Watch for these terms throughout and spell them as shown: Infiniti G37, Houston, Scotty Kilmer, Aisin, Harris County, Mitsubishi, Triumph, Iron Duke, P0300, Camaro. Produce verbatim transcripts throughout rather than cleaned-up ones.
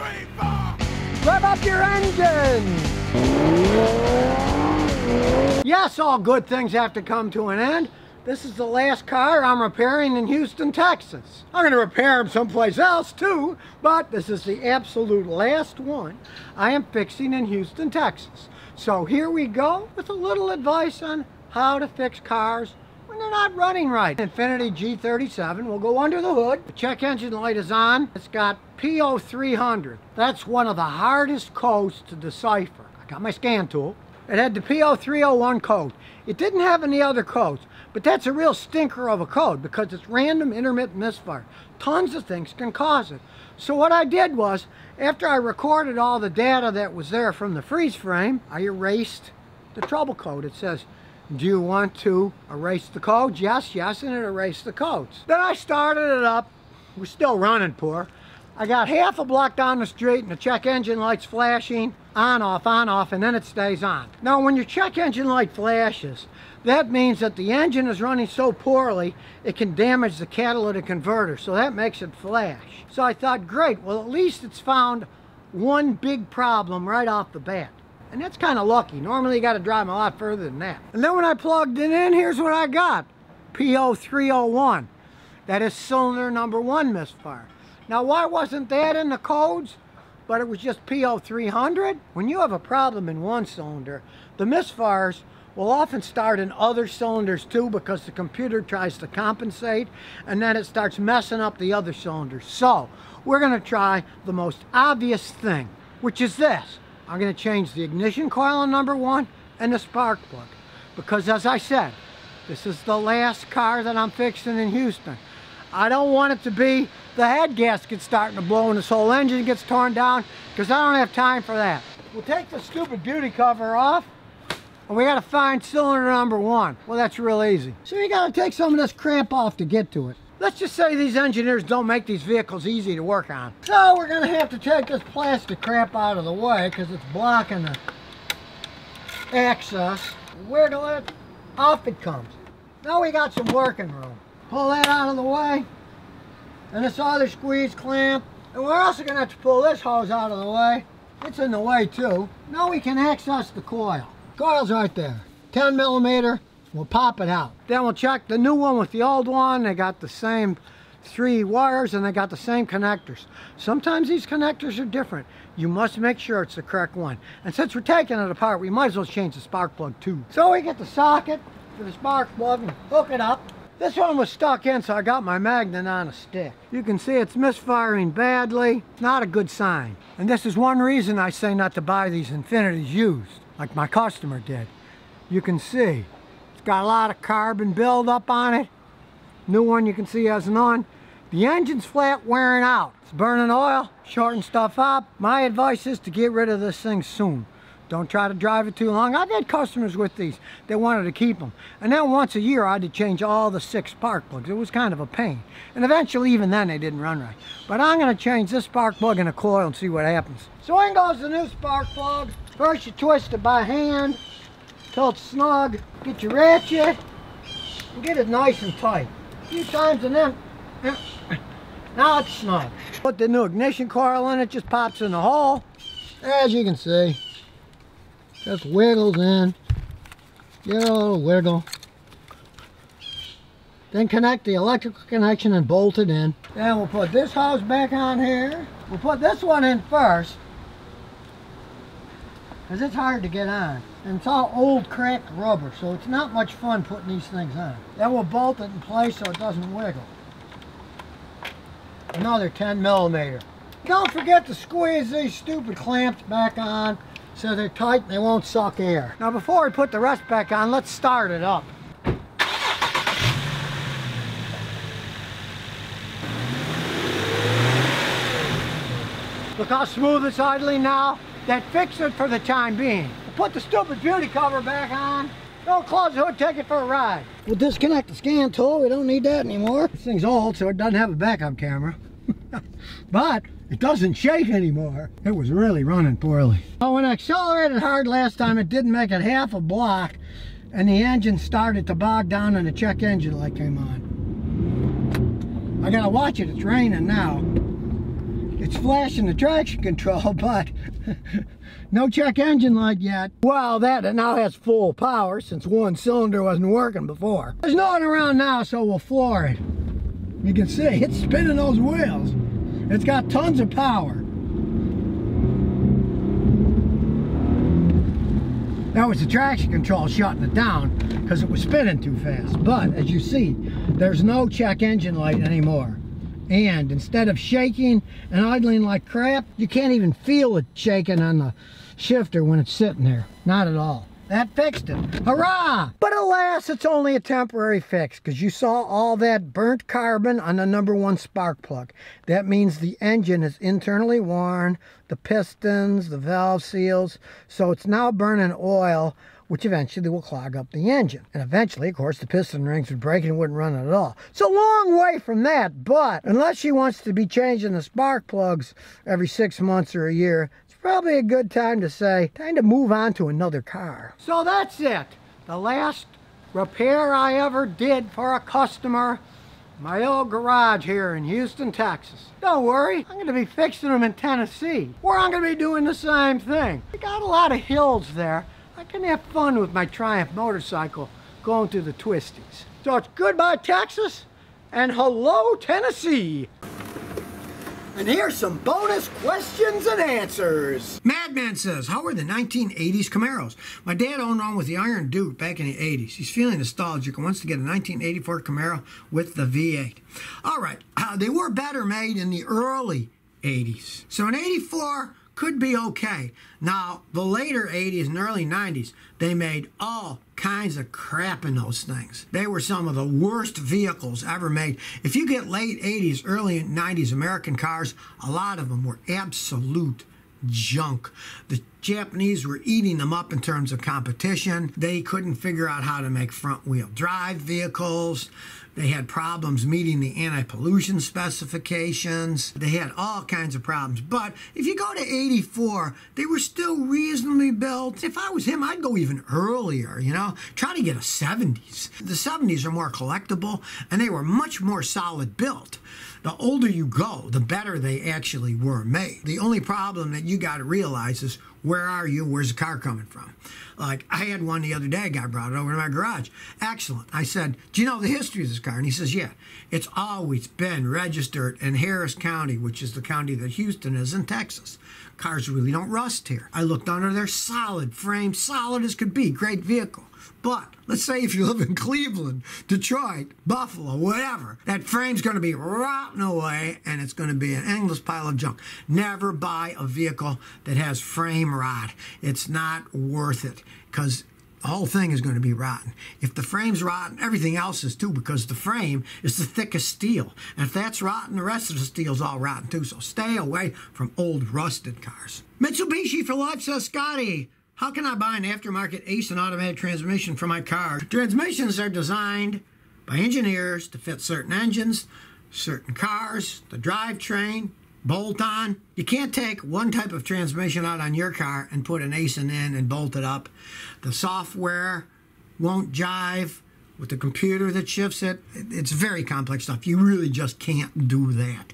three, four. Rev up your engine. Yes, all good things have to come to an end. This is the last car I'm repairing in Houston, Texas. I'm going to repair them someplace else too, but this is the absolute last one I am fixing in Houston, Texas. So here we go with a little advice on how to fix cars when they're not running right. Infiniti G thirty-seven will go under the hood. The check engine light is on. It's got P zero three hundred. That's one of the hardest codes to decipher. I got my scan tool. It had the P zero three zero one code. It didn't have any other codes, but that's a real stinker of a code because it's random intermittent misfire. Tons of things can cause it. So what I did was, after I recorded all the data that was there from the freeze frame, I erased the trouble code. It says, do you want to erase the code? Yes, yes, and it erased the codes. Then I started it up. We're still running poor. I got half a block down the street and the check engine light's flashing on, off, on, off, and then it stays on. Now when your check engine light flashes, that means that the engine is running so poorly it can damage the catalytic converter, so that makes it flash. So I thought, great, well at least it's found one big problem right off the bat. And that's kind of lucky. Normally you got to drive them a lot further than that. And then when I plugged it in, here's what I got. P zero three zero one. That is cylinder number one misfire. Now why wasn't that in the codes? But it was just P zero three hundred. When you have a problem in one cylinder, the misfires will often start in other cylinders too because the computer tries to compensate and then it starts messing up the other cylinders. So we're going to try the most obvious thing, which is this. I'm going to change the ignition coil on number one and the spark plug because, as I said, this is the last car that I'm fixing in Houston. I don't want it to be the head gasket's starting to blow and this whole engine gets torn down because I don't have time for that. We'll take the stupid duty cover off and we got to find cylinder number one. Well, that's real easy. So you got to take some of this crap off to get to it. Let's just say these engineers don't make these vehicles easy to work on. So we're going to have to take this plastic crap out of the way because it's blocking the access. Wiggle it, off it comes. Now we got some working room. Pull that out of the way, and this other squeeze clamp, and we're also going to have to pull this hose out of the way. It's in the way too. Now we can access the coil. Coil's right there, ten millimeter, we'll pop it out. Then we'll check the new one with the old one. They got the same three wires and they got the same connectors. Sometimes these connectors are different. You must make sure it's the correct one. And since we're taking it apart, we might as well change the spark plug too. So we get the socket for the spark plug and hook it up. This one was stuck in, so I got my magnet on a stick. You can see it's misfiring badly. It's not a good sign. And this is one reason I say not to buy these Infinitis used, like my customer did. You can see it's got a lot of carbon buildup on it. New one you can see hasn't on. The engine's flat wearing out. It's burning oil, shorting stuff up. My advice is to get rid of this thing soon. Don't try to drive it too long. I've had customers with these that wanted to keep them. And then once a year I had to change all the six spark plugs. It was kind of a pain. And eventually even then they didn't run right. But I'm going to change this spark plug in a coil and see what happens. So in goes the new spark plug. First you twist it by hand till it's snug. Get your ratchet and get it nice and tight. A few times and then... Now it's snug. Put the new ignition coil in. It just pops in the hole. As you can see. Just wiggles in, get a little wiggle. Then connect the electrical connection and bolt it in. Then we'll put this hose back on here. We'll put this one in first, because it's hard to get on. And it's all old cracked rubber, so it's not much fun putting these things on. Then we'll bolt it in place so it doesn't wiggle. Another ten millimeter. Don't forget to squeeze these stupid clamps back on, so they're tight and they won't suck air. Now before we put the rest back on, let's start it up. Look how smooth it's idling now. That fixed it for the time being. We'll put the stupid beauty cover back on. Don't close the hood, take it for a ride. We'll disconnect the scan tool, we don't need that anymore. This thing's old so it doesn't have a backup camera. But it doesn't shake anymore. It was really running poorly. Well, when I accelerated hard last time, it didn't make it half a block, and the engine started to bog down and the check engine light came on. I gotta watch it, it's raining now. It's flashing the traction control, but no check engine light yet. Well, that now has full power since one cylinder wasn't working before. There's no one around now, so we'll floor it. You can see it's spinning those wheels. It's got tons of power. That was the traction control shutting it down because it was spinning too fast. But as you see, there's no check engine light anymore. And instead of shaking and idling like crap, you can't even feel it shaking on the shifter when it's sitting there. Not at all. That fixed it. Hurrah! But alas, it's only a temporary fix because you saw all that burnt carbon on the number one spark plug. That means the engine is internally worn, the pistons, the valve seals, so it's now burning oil, which eventually will clog up the engine. And eventually, of course, the piston rings would break and it wouldn't run at all. It's a long way from that, but unless she wants to be changing the spark plugs every six months or a year, it's probably a good time to say, time to move on to another car. So that's it. The last repair I ever did for a customer, my old garage here in Houston, Texas. Don't worry, I'm gonna be fixing them in Tennessee, where I'm gonna be doing the same thing. We got a lot of hills there. I can have fun with my Triumph motorcycle going through the twisties. So it's goodbye Texas and hello Tennessee. And here's some bonus questions and answers. Madman says, how are the nineteen eighties Camaros? My dad owned one with the Iron Duke back in the eighties. He's feeling nostalgic and wants to get a nineteen eighty-four Camaro with the V eight. All right, uh, they were better made in the early eighties. So in eighty-four, could be okay. Now, the later eighties and early nineties, they made all kinds of crap in those things. They were some of the worst vehicles ever made. If you get late eighties, early nineties American cars, a lot of them were absolute junk. The Japanese were eating them up in terms of competition. They couldn't figure out how to make front-wheel drive vehicles. They had problems meeting the anti-pollution specifications. They had all kinds of problems. But if you go to eighty-four, they were still reasonably built. If I was him, I'd go even earlier, you know? Try to get a seventies. The seventies are more collectible, and they were much more solid built. The older you go, the better they actually were made. The only problem that you got to realize is, where are you? Where's the car coming from? Like, I had one the other day. A guy brought it over to my garage. Excellent. I said, do you know the history of this car? And he says, yeah. It's always been registered in Harris County, which is the county that Houston is in Texas. Cars really don't rust here. I looked under there. Solid frame. Solid as could be. Great vehicle. But let's say if you live in Cleveland, Detroit, Buffalo, whatever, that frame's going to be rotten away and it's going to be an endless pile of junk. Never buy a vehicle that has frame rot. It's not worth it because the whole thing is going to be rotten. If the frame's rotten, everything else is too, because the frame is the thickest steel. And if that's rotten, the rest of the steel's all rotten too. So stay away from old rusted cars. Mitsubishi for life says, Scotty, how can I buy an aftermarket Aisin automatic transmission for my car? Transmissions are designed by engineers to fit certain engines, certain cars, the drivetrain, bolt on. You can't take one type of transmission out on your car and put an Aisin in and bolt it up. The software won't jive with the computer that shifts it. It's very complex stuff. You really just can't do that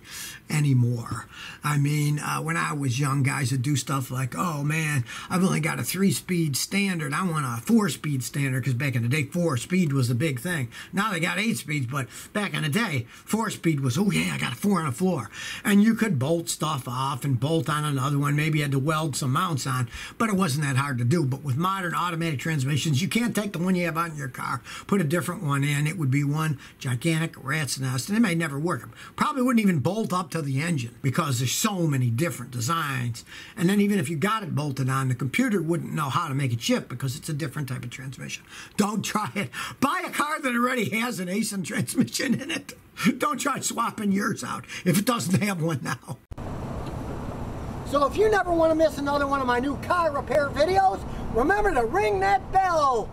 anymore. I mean, uh, when I was young, guys would do stuff like, oh man, I've only got a three-speed standard. I want a four-speed standard, because back in the day, four-speed was the big thing. Now they got eight speeds, but back in the day, four-speed was, oh yeah, I got a four on a floor. And you could bolt stuff off and bolt on another one. Maybe you had to weld some mounts on, but it wasn't that hard to do. But with modern automatic transmissions, you can't take the one you have out in your car, put a different one in. It would be one gigantic rat's nest, and it may never work. Probably wouldn't even bolt up to the engine because there's so many different designs. And then even if you got it bolted on, the computer wouldn't know how to make it shift because it's a different type of transmission. Don't try it. Buy a car that already has an Aisin transmission in it. Don't try swapping yours out if it doesn't have one now. So if you never want to miss another one of my new car repair videos, remember to ring that bell.